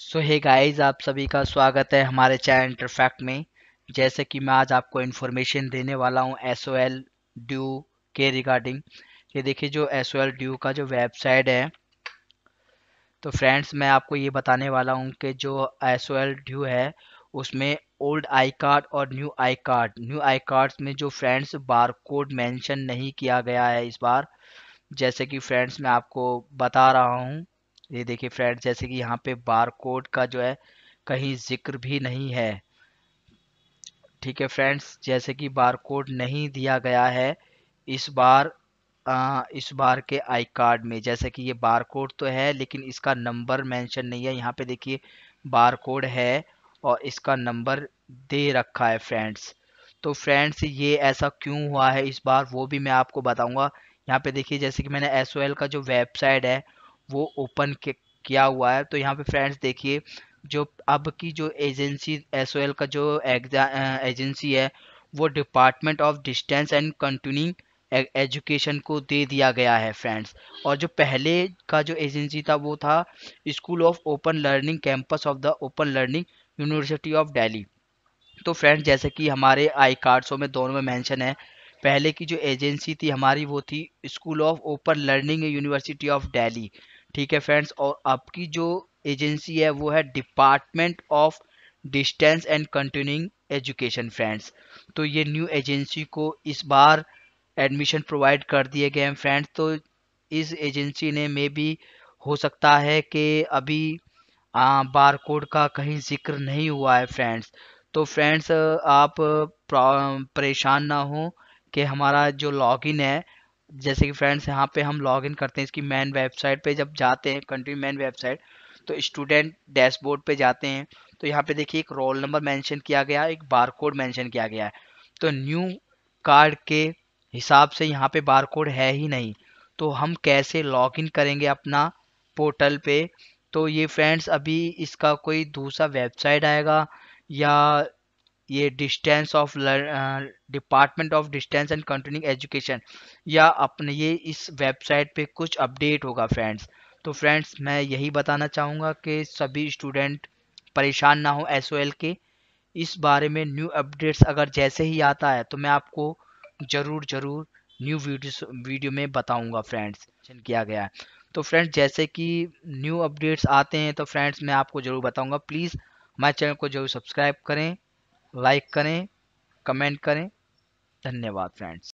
सो hey guys, आप सभी का स्वागत है हमारे चैनल इंटरफैक्ट में। जैसे कि मैं आज आपको इन्फॉर्मेशन देने वाला हूं एसओएल ड्यू के रिगार्डिंग। ये देखिए जो एसओएल ड्यू का जो वेबसाइट है, तो फ्रेंड्स मैं आपको ये बताने वाला हूं कि जो एसओएल ड्यू है उसमें ओल्ड आई कार्ड और न्यू आई कार्ड में जो फ्रेंड्स बार कोड मैंशन नहीं किया गया है इस बार। जैसे कि फ्रेंड्स मैं आपको बता रहा हूँ, ये देखिए फ्रेंड्स, जैसे कि यहाँ पे बार कोड का जो है कहीं जिक्र भी नहीं है। ठीक है फ्रेंड्स, जैसे कि बार कोड नहीं दिया गया है इस बार के आई कार्ड में। जैसे कि ये बार कोड तो है लेकिन इसका नंबर मेंशन नहीं है। यहाँ पे देखिए बार कोड है और इसका नंबर दे रखा है फ्रेंड्स। तो फ्रेंड्स ये ऐसा क्यों हुआ है इस बार वो भी मैं आपको बताऊंगा। यहाँ पे देखिए जैसे कि मैंने एसओएल का जो वेबसाइट है वो ओपन किया हुआ है। तो यहाँ पे फ्रेंड्स देखिए जो अब की जो एजेंसी एसओएल का जो एजेंसी है वो department of distance and continuing education को दे दिया गया है फ्रेंड्स। और जो पहले का जो एजेंसी था वो था school of open learning campus of the open learning university of Delhi. तो फ्रेंड्स जैसे कि हमारे आई कार्ड्सों में दोनों में मेंशन है, पहले की जो एजेंसी थी हमारी वो थी school of open learning university of Delhi. ठीक है फ्रेंड्स, और अब की जो एजेंसी है वो है department of distance and continuing education friends. तो ये न्यू एजेंसी को इस बार एडमिशन प्रोवाइड कर दिए गए हैं फ्रेंड्स। तो इस एजेंसी ने मे भी हो सकता है कि अभी बार कोड का कहीं जिक्र नहीं हुआ है फ्रेंड्स। तो फ्रेंड्स आप परेशान ना हो कि हमारा जो लॉगिन है, जैसे कि फ्रेंड्स यहाँ पे हम लॉगिन करते हैं इसकी मेन वेबसाइट पे। जब जाते हैं कंट्री मेन वेबसाइट तो स्टूडेंट डैशबोर्ड पे जाते हैं, तो यहाँ पे देखिए एक रोल नंबर मेंशन किया गया है, एक बार कोड मेंशन किया गया है। तो न्यू कार्ड के हिसाब से यहाँ पे बार कोड है ही नहीं, तो हम कैसे लॉगिन करेंगे अपना पोर्टल पे। तो ये फ्रेंड्स अभी इसका कोई दूसरा वेबसाइट आएगा या ये department of distance and continuing education या अपने ये इस वेबसाइट पे कुछ अपडेट होगा फ्रेंड्स। तो फ्रेंड्स मैं यही बताना चाहूँगा कि सभी स्टूडेंट परेशान ना हो एसओएल के इस बारे में। न्यू अपडेट्स अगर जैसे ही आता है तो मैं आपको ज़रूर न्यू वीडियो में बताऊँगा फ्रेंड्स किया गया है। तो फ्रेंड्स जैसे कि न्यू अपडेट्स आते हैं तो फ्रेंड्स मैं आपको ज़रूर बताऊंगा। प्लीज़ हमारे चैनल को ज़रूर सब्सक्राइब करें, लाइक करें, कमेंट करें। धन्यवाद फ्रेंड्स।